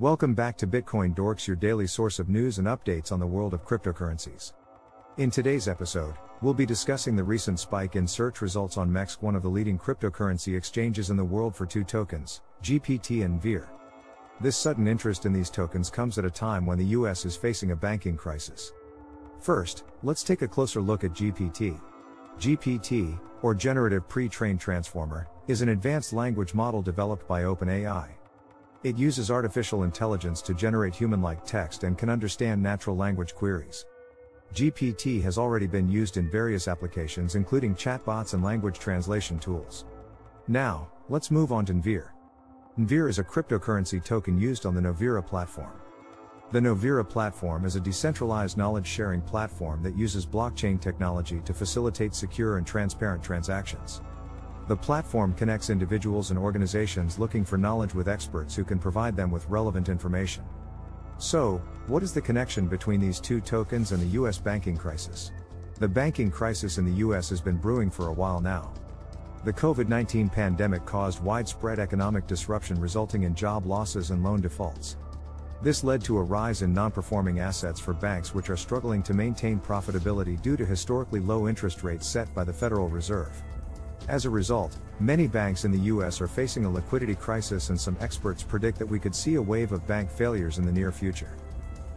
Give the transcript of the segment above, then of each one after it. Welcome back to Bitcoin Dorks, your daily source of news and updates on the world of cryptocurrencies. In today's episode, we'll be discussing the recent spike in search results on MEXC, one of the leading cryptocurrency exchanges in the world, for two tokens, GPT and NVIR. This sudden interest in these tokens comes at a time when the US is facing a banking crisis. First, let's take a closer look at GPT. GPT, or Generative Pre-trained Transformer, is an advanced language model developed by OpenAI. It uses artificial intelligence to generate human-like text and can understand natural language queries. GPT has already been used in various applications, including chatbots and language translation tools. Now, let's move on to NVIR. NVIR is a cryptocurrency token used on the Novira platform. The Novira platform is a decentralized knowledge-sharing platform that uses blockchain technology to facilitate secure and transparent transactions. The platform connects individuals and organizations looking for knowledge with experts who can provide them with relevant information. So, what is the connection between these two tokens and the US banking crisis? The banking crisis in the US has been brewing for a while now. The COVID-19 pandemic caused widespread economic disruption, resulting in job losses and loan defaults. This led to a rise in non-performing assets for banks, which are struggling to maintain profitability due to historically low interest rates set by the Federal Reserve. As a result, many banks in the US are facing a liquidity crisis, and some experts predict that we could see a wave of bank failures in the near future.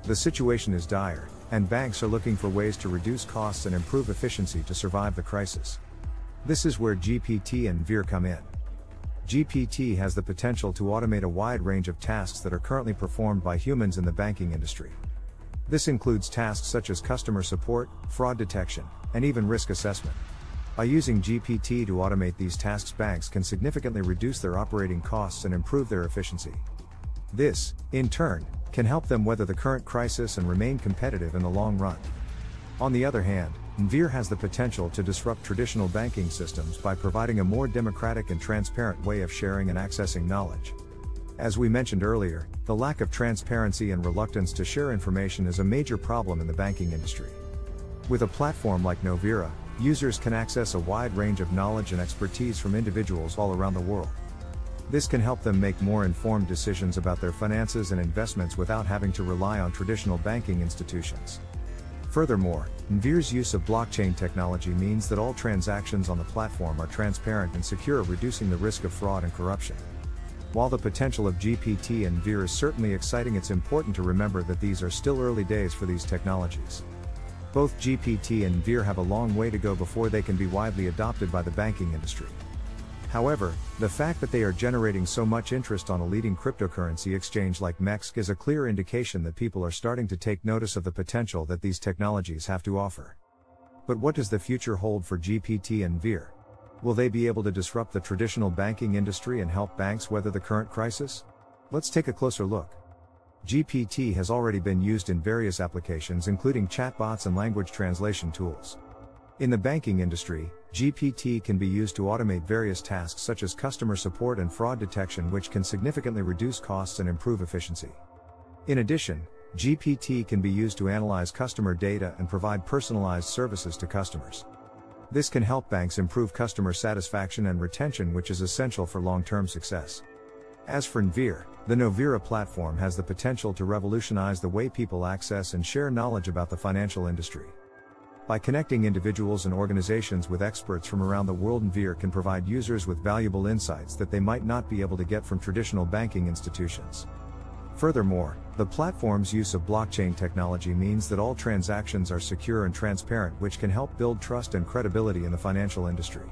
The situation is dire, and banks are looking for ways to reduce costs and improve efficiency to survive the crisis. This is where GPT and NVIR come in. GPT has the potential to automate a wide range of tasks that are currently performed by humans in the banking industry. This includes tasks such as customer support, fraud detection, and even risk assessment. By using GPT to automate these tasks, banks can significantly reduce their operating costs and improve their efficiency. This, in turn, can help them weather the current crisis and remain competitive in the long run. On the other hand, NVIR has the potential to disrupt traditional banking systems by providing a more democratic and transparent way of sharing and accessing knowledge. As we mentioned earlier, the lack of transparency and reluctance to share information is a major problem in the banking industry. With a platform like Novira, users can access a wide range of knowledge and expertise from individuals all around the world. This can help them make more informed decisions about their finances and investments without having to rely on traditional banking institutions. Furthermore, NVIR's use of blockchain technology means that all transactions on the platform are transparent and secure, reducing the risk of fraud and corruption. While the potential of GPT and NVIR is certainly exciting, it's important to remember that these are still early days for these technologies. Both GPT and NVIR have a long way to go before they can be widely adopted by the banking industry. However, the fact that they are generating so much interest on a leading cryptocurrency exchange like MEXC is a clear indication that people are starting to take notice of the potential that these technologies have to offer. But what does the future hold for GPT and NVIR? Will they be able to disrupt the traditional banking industry and help banks weather the current crisis? Let's take a closer look. GPT has already been used in various applications, including chatbots and language translation tools. In the banking industry, GPT can be used to automate various tasks such as customer support and fraud detection, which can significantly reduce costs and improve efficiency. In addition, GPT can be used to analyze customer data and provide personalized services to customers. This can help banks improve customer satisfaction and retention, which is essential for long-term success. As for NVIR, the Novira platform has the potential to revolutionize the way people access and share knowledge about the financial industry. By connecting individuals and organizations with experts from around the world, NVIR can provide users with valuable insights that they might not be able to get from traditional banking institutions. Furthermore, the platform's use of blockchain technology means that all transactions are secure and transparent, which can help build trust and credibility in the financial industry.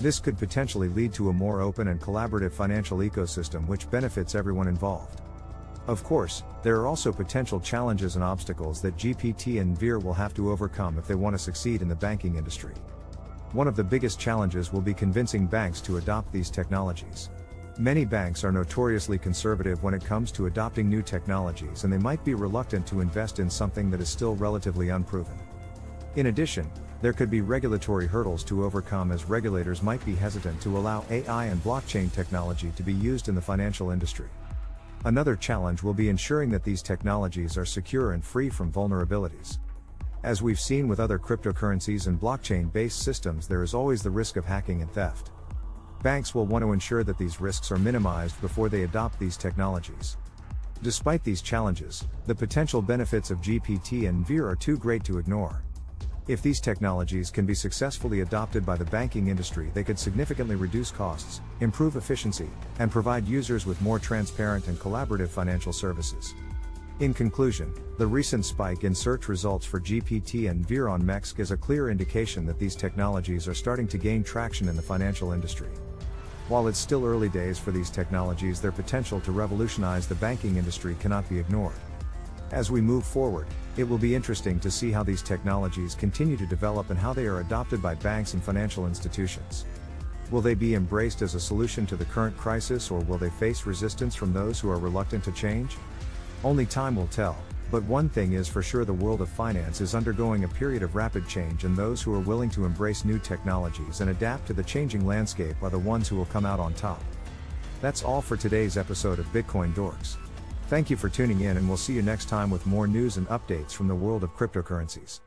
This could potentially lead to a more open and collaborative financial ecosystem, which benefits everyone involved. Of course, there are also potential challenges and obstacles that GPT and NVIR will have to overcome if they want to succeed in the banking industry. One of the biggest challenges will be convincing banks to adopt these technologies. Many banks are notoriously conservative when it comes to adopting new technologies, and they might be reluctant to invest in something that is still relatively unproven. In addition, there could be regulatory hurdles to overcome, as regulators might be hesitant to allow AI and blockchain technology to be used in the financial industry. Another challenge will be ensuring that these technologies are secure and free from vulnerabilities. As we've seen with other cryptocurrencies and blockchain-based systems, there is always the risk of hacking and theft. Banks will want to ensure that these risks are minimized before they adopt these technologies. Despite these challenges, the potential benefits of GPT and NVIR are too great to ignore. If these technologies can be successfully adopted by the banking industry, they could significantly reduce costs, improve efficiency, and provide users with more transparent and collaborative financial services. In conclusion, the recent spike in search results for GPT and NVIR on MEXC is a clear indication that these technologies are starting to gain traction in the financial industry. While it's still early days for these technologies, their potential to revolutionize the banking industry cannot be ignored. As we move forward, it will be interesting to see how these technologies continue to develop and how they are adopted by banks and financial institutions. Will they be embraced as a solution to the current crisis, or will they face resistance from those who are reluctant to change? Only time will tell, but one thing is for sure: the world of finance is undergoing a period of rapid change, and those who are willing to embrace new technologies and adapt to the changing landscape are the ones who will come out on top. That's all for today's episode of Bitcoin Dorks. Thank you for tuning in, and we'll see you next time with more news and updates from the world of cryptocurrencies.